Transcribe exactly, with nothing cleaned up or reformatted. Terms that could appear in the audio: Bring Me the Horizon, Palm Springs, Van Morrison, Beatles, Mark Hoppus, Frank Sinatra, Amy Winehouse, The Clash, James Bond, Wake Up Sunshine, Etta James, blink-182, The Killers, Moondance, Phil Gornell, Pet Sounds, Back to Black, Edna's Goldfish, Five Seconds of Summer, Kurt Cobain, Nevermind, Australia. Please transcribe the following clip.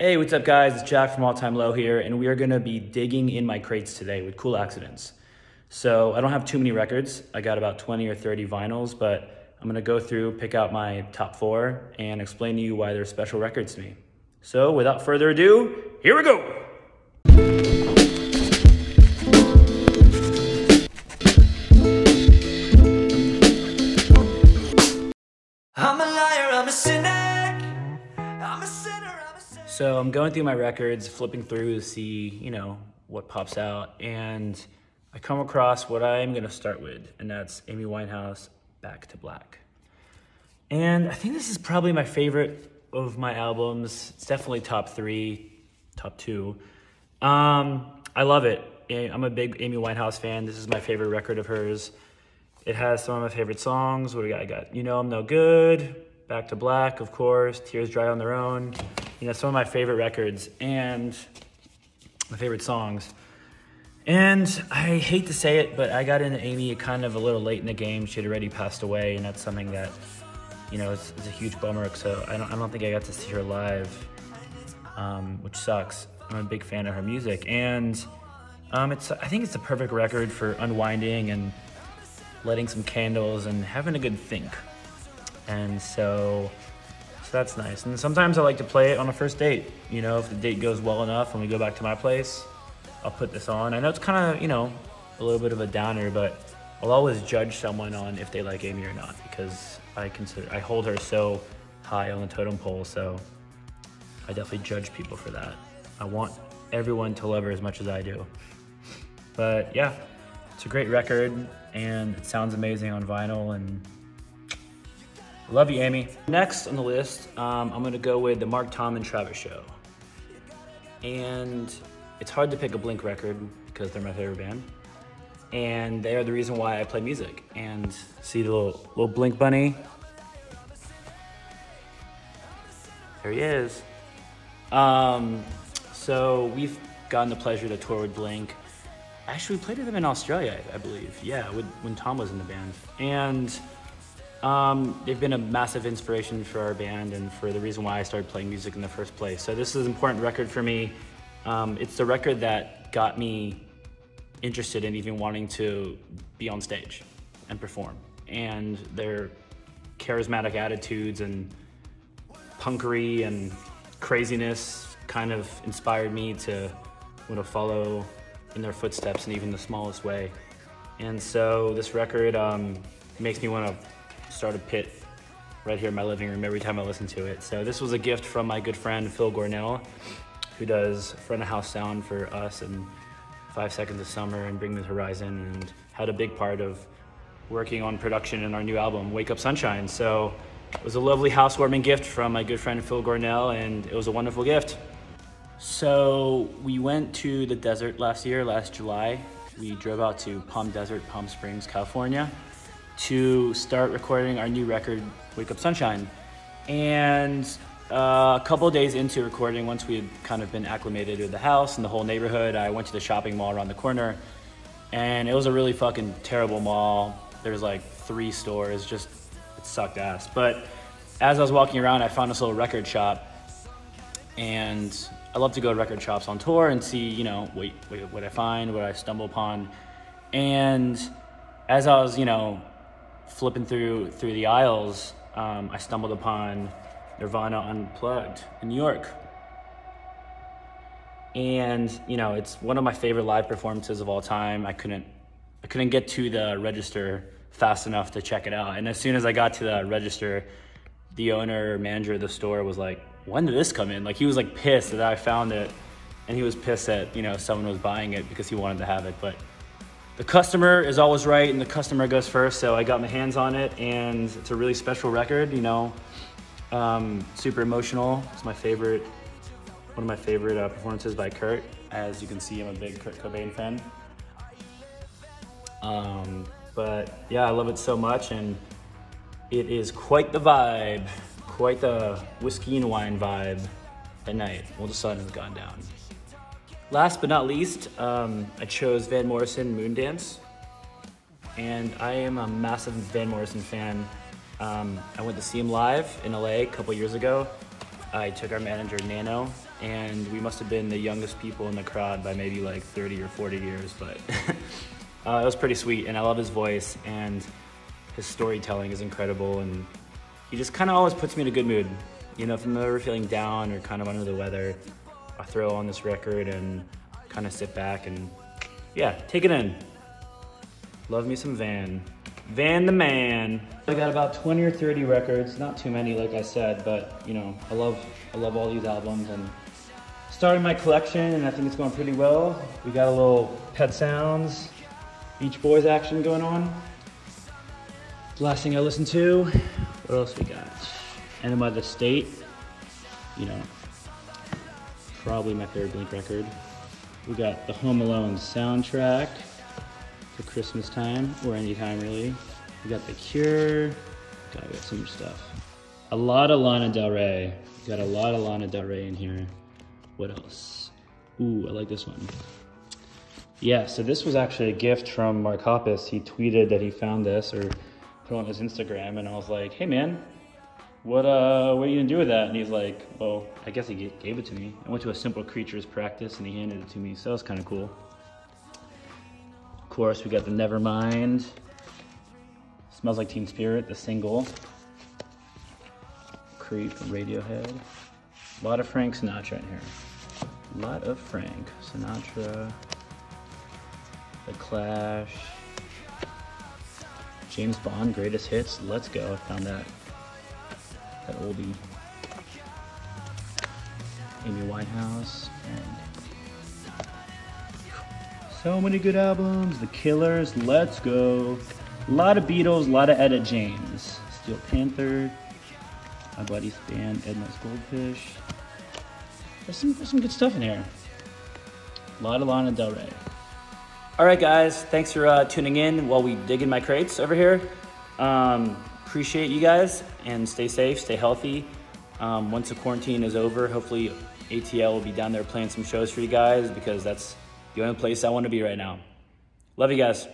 Hey, what's up guys? It's Jack from All Time Low here, and we are gonna be digging in my crates today with Cool Accidents. So I don't have too many records. I got about twenty or thirty vinyls, but I'm gonna go through, pick out my top four, and explain to you why they're special records to me. So without further ado, here we go. So I'm going through my records, flipping through to see, you know, what pops out, and I come across what I'm gonna start with, and that's Amy Winehouse, Back to Black. And I think this is probably my favorite of my albums. It's definitely top three, top two. Um, I love it. I'm a big Amy Winehouse fan. This is my favorite record of hers. It has some of my favorite songs. What do we got? I got You Know I'm No Good, Back to Black, of course, Tears Dry on Their Own. You know, some of my favorite records and my favorite songs. And I hate to say it, but I got into Amy kind of a little late in the game. She had already passed away, and that's something that, you know, is, is a huge bummer. So I don't, I don't think I got to see her live, um, which sucks. I'm a big fan of her music. And um, it's, I think it's the perfect record for unwinding and lighting some candles and having a good think. And so... that's nice. And sometimes I like to play it on a first date. You know, if the date goes well enough and we go back to my place, I'll put this on. I know it's kind of, you know, a little bit of a downer, but I'll always judge someone on if they like Amy or not, because I consider, I hold her so high on the totem pole, so I definitely judge people for that. I want everyone to love her as much as I do. But yeah, it's a great record and it sounds amazing on vinyl, and love you, Amy. Next on the list, um, I'm gonna go with the Mark Tom and Travis Show. And it's hard to pick a Blink record because they're my favorite band. And they are the reason why I play music. And see the little, little Blink bunny? There he is. Um, so we've gotten the pleasure to tour with Blink. Actually, we played with them in Australia, I believe. Yeah, with, when Tom was in the band. And Um, they've been a massive inspiration for our band and for the reason why I started playing music in the first place. So this is an important record for me. Um, it's the record that got me interested in even wanting to be on stage and perform. And their charismatic attitudes and punkery and craziness kind of inspired me to want to follow in their footsteps in even the smallest way. And so this record um, makes me want to start a pit right here in my living room every time I listen to it. So this was a gift from my good friend Phil Gornell, who does front of house sound for us and Five Seconds of Summer and Bring Me the Horizon, and had a big part of working on production in our new album, Wake Up Sunshine. So it was a lovely housewarming gift from my good friend Phil Gornell, and it was a wonderful gift. So we went to the desert last year, last July. We drove out to Palm Desert, Palm Springs, California, to start recording our new record, Wake Up Sunshine. And uh, a couple of days into recording, once we had kind of been acclimated to the house and the whole neighborhood, I went to the shopping mall around the corner, and it was a really fucking terrible mall. There was like three stores, just, it sucked ass. But as I was walking around, I found this little record shop, and I love to go to record shops on tour and see, you know, what, what I find, what I stumble upon. And as I was, you know, flipping through through the aisles, um, I stumbled upon Nirvana Unplugged in New York. And, you know, it's one of my favorite live performances of all time. I couldn't, I couldn't get to the register fast enough to check it out. And as soon as I got to the register, the owner, manager of the store was like, when did this come in? Like, he was like pissed that I found it. And he was pissed that, you know, someone was buying it because he wanted to have it. But the customer is always right, and the customer goes first, so I got my hands on it, and it's a really special record, you know. Um, super emotional. It's my favorite, one of my favorite uh, performances by Kurt. As you can see, I'm a big Kurt Cobain fan. Um, but yeah, I love it so much, and it is quite the vibe, quite the whiskey and wine vibe at night while the sun has gone down. Last but not least, um, I chose Van Morrison, Moondance. And I am a massive Van Morrison fan. Um, I went to see him live in L A a couple years ago. I took our manager, Nano, and we must have been the youngest people in the crowd by maybe like thirty or forty years, but uh, it was pretty sweet, and I love his voice, and his storytelling is incredible, and he just kind of always puts me in a good mood. You know, if I'm ever feeling down or kind of under the weather, I throw on this record and kind of sit back and, yeah, take it in. Love me some Van. Van the man. I got about twenty or thirty records, not too many like I said, but you know, I love I love all these albums and starting my collection, and I think it's going pretty well. We got a little Pet Sounds, Beach Boys action going on. The last thing I listened to, what else we got? Enemy of the State, you know, probably my favorite Blink record. We got the Home Alone soundtrack for Christmas time, or any time really. We got The Cure, God, we got so much stuff. A lot of Lana Del Rey, we got a lot of Lana Del Rey in here. What else? Ooh, I like this one. Yeah, so this was actually a gift from Mark Hoppus. He tweeted that he found this, or put on his Instagram, and I was like, hey man, what uh, what are you gonna do with that? And he's like, well, I guess he gave it to me. I went to a Simple Creatures practice and he handed it to me, so that was kind of cool. Of course, we got the Nevermind, Smells Like Teen Spirit, the single, Creep, Radiohead, a lot of Frank Sinatra in here, a lot of Frank Sinatra, The Clash, James Bond, Greatest Hits, Let's Go, I found that, that oldie, Amy Winehouse, and so many good albums. The Killers, Let's Go. A lot of Beatles, a lot of Etta James. Steel Panther, my buddy's band, Edna's Goldfish. There's some, there's some good stuff in here. A lot of Lana Del Rey. All right, guys, thanks for uh, tuning in while we dig in my crates over here. Um, appreciate you guys, and stay safe, stay healthy. Um, once the quarantine is over, hopefully A T L will be down there playing some shows for you guys, because that's the only place I want to be right now. Love you guys.